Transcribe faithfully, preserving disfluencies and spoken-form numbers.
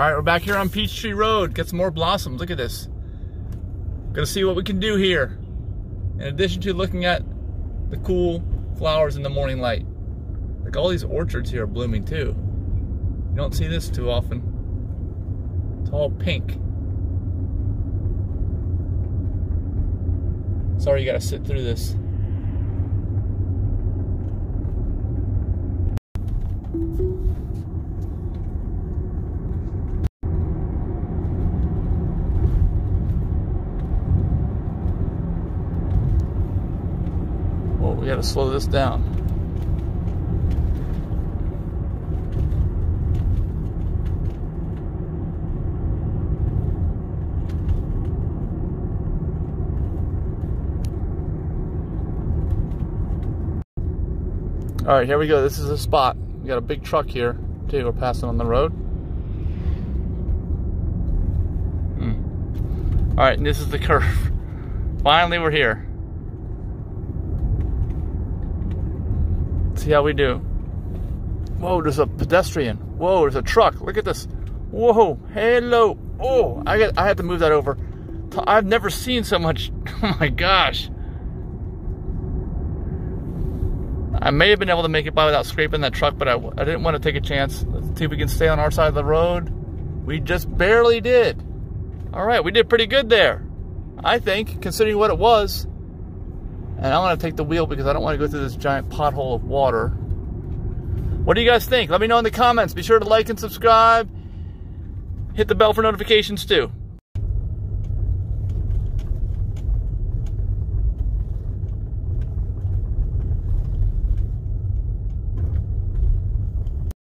All right, we're back here on Peachtree Road. Get some more blossoms. Look at this. Gonna see what we can do here. In addition to looking at the cool flowers in the morning light. Like all these orchards here are blooming too. You don't see this too often. It's all pink. Sorry you gotta sit through this. We gotta slow this down. All right, here we go. This is a spot. We got a big truck here too. We're passing on the road. Hmm. All right, and this is the curve. Finally, we're here. See how we do. Whoa, there's a pedestrian. Whoa, there's a truck. Look at this. Whoa, hello. Oh, I got. I had to move that over. I've never seen so much. Oh my gosh. I may have been able to make it by without scraping that truck, but I, I didn't want to take a chance. Let's see if we can stay on our side of the road. We just barely did. All right, we did pretty good there, I think, considering what it was. And I'm going to take the wheel because I don't want to go through this giant pothole of water. What do you guys think? Let me know in the comments. Be sure to like and subscribe. Hit the bell for notifications too.